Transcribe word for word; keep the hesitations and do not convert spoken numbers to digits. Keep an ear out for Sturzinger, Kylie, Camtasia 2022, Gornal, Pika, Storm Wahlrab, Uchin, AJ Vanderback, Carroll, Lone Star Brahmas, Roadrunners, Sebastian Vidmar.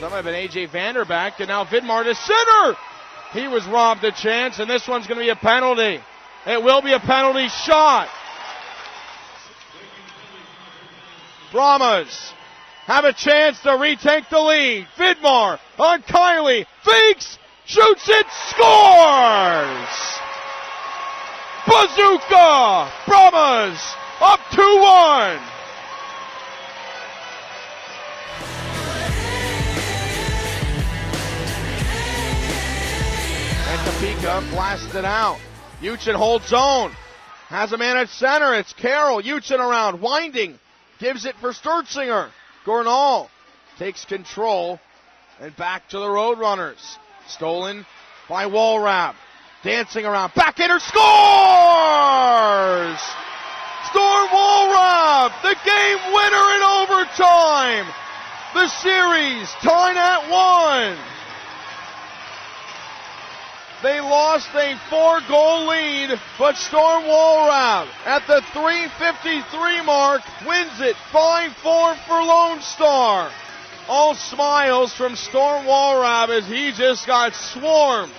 That might have been A J Vanderback, and now Vidmar to center. He was robbed a chance, and this one's going to be a penalty. It will be a penalty shot. Brahmas have a chance to retake the lead. Vidmar on Kylie. Fakes. Shoots it. Scores. Bazooka. Brahmas up two one. And Pika blasted out. Uchin holds zone. Has a man at center. It's Carroll. Uchin around. Winding. Gives it for Sturzinger. Gornal takes control and back to the Roadrunners. Stolen by Wahlrab. Dancing around. Backhander scores! Storm Wahlrab, the game winner in overtime. The series tied at one. They lost a four-goal lead, but Storm Wahlrab at the three fifty-three mark wins it five four for Lone Star. All smiles from Storm Wahlrab as he just got swarmed.